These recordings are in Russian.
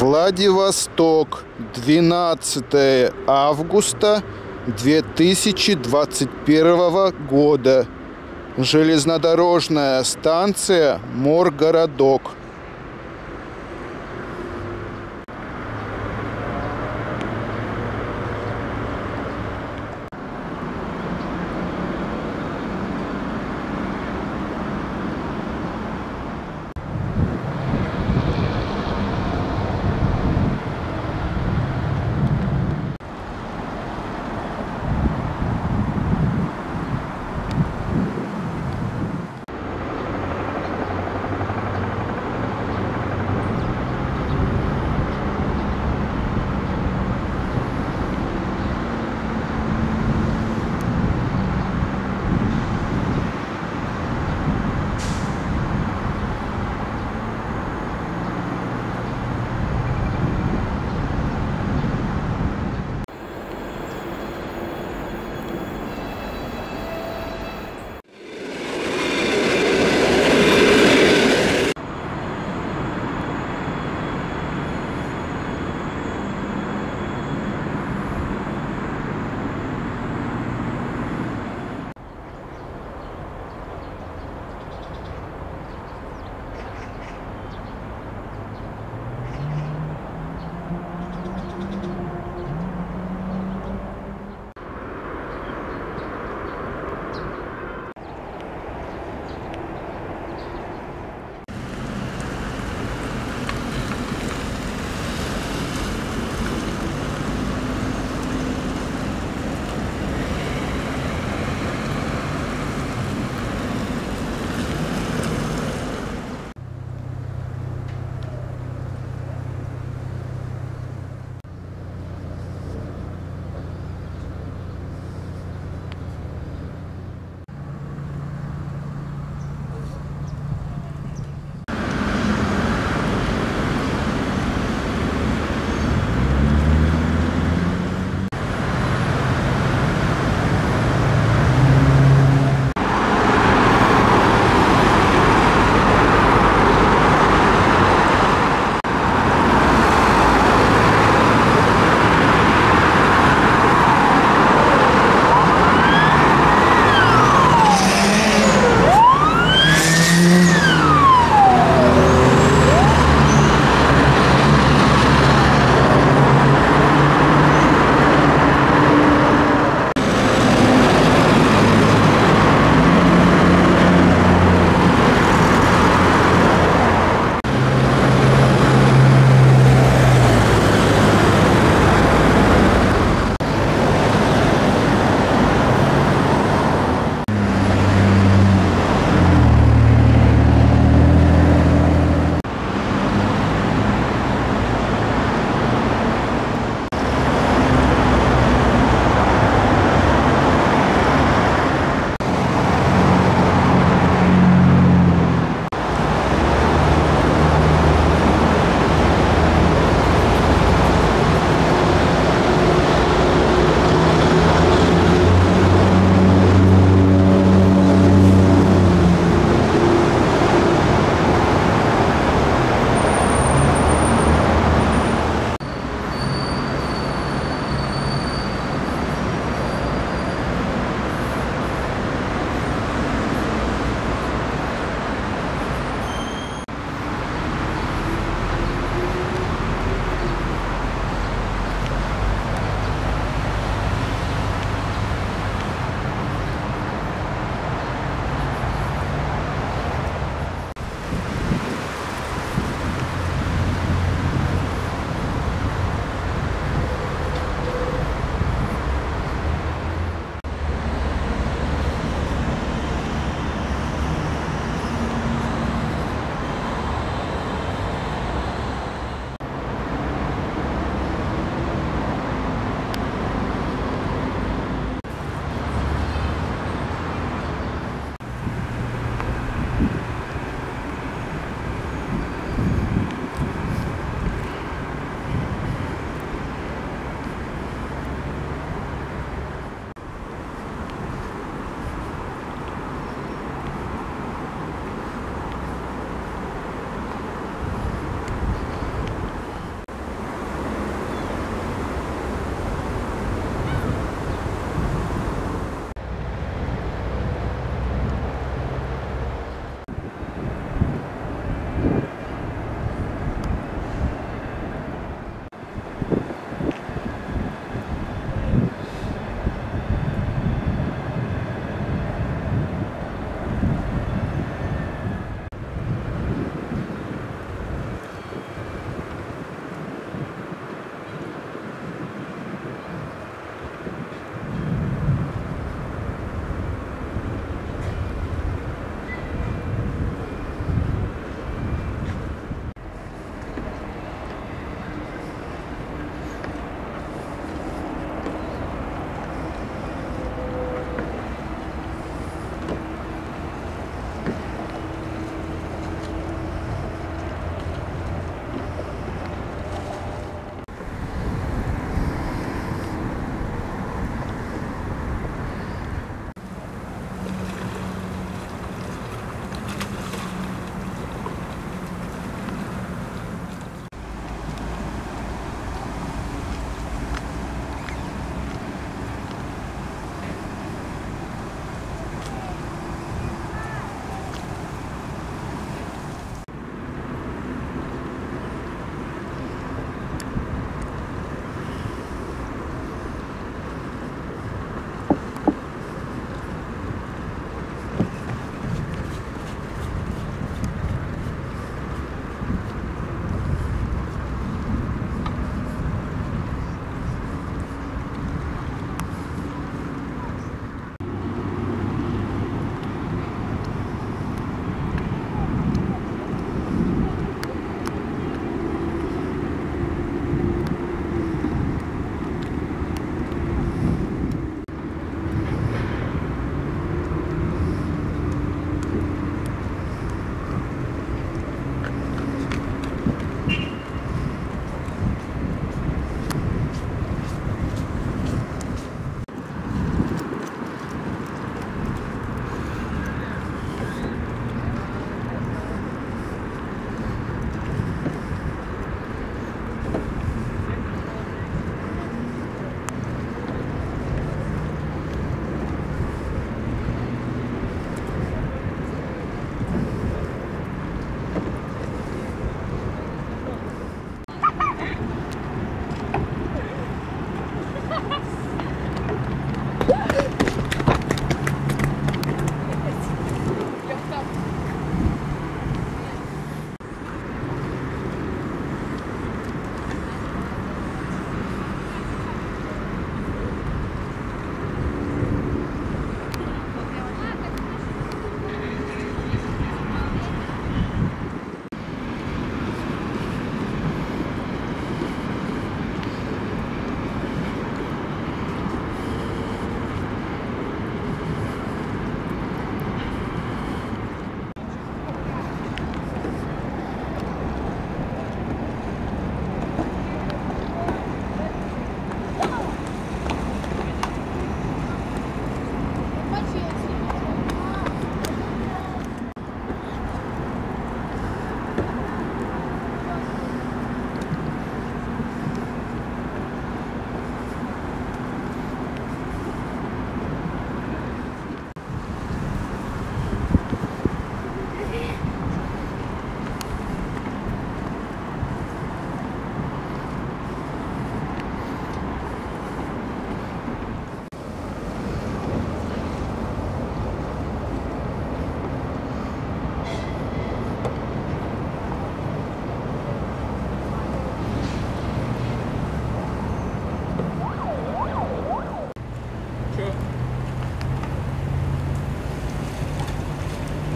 Владивосток, 12 августа 2021 года. Железнодорожная станция Моргородок.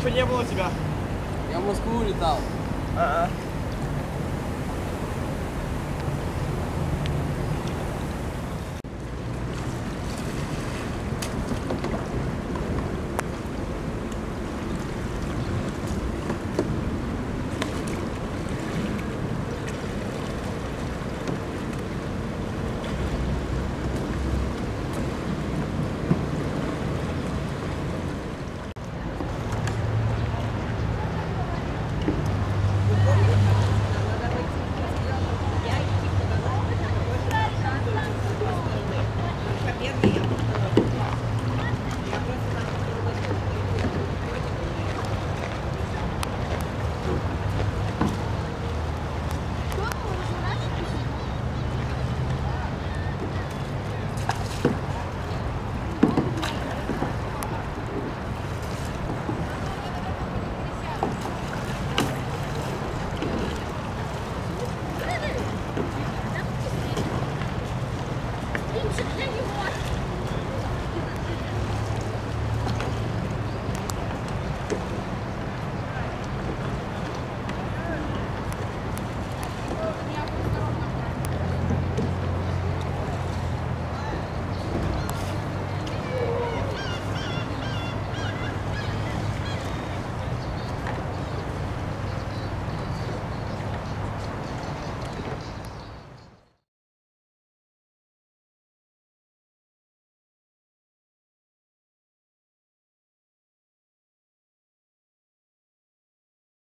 Что, не было тебя? Я в Москву улетал.